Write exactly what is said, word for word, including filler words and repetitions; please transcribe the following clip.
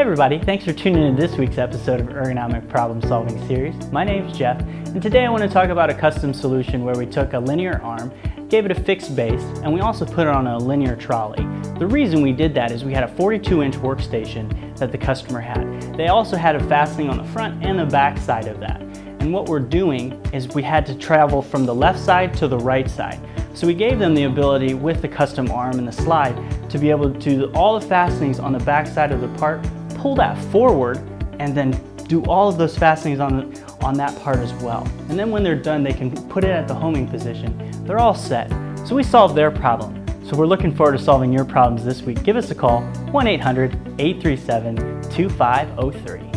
Hey everybody, thanks for tuning in to this week's episode of Ergonomic Problem Solving Series. My name's Jeff, and today I want to talk about a custom solution where we took a linear arm, gave it a fixed base, and we also put it on a linear trolley. The reason we did that is we had a forty-two inch workstation that the customer had. They also had a fastening on the front and the back side of that. And what we're doing is we had to travel from the left side to the right side. So we gave them the ability with the custom arm and the slide to be able to do all the fastenings on the back side of the part, pull that forward, and then do all of those fastenings on, on that part as well. And then when they're done, they can put it at the homing position. They're all set. So we solved their problem. So we're looking forward to solving your problems this week. Give us a call, one eight hundred, eight three seven, two five zero three.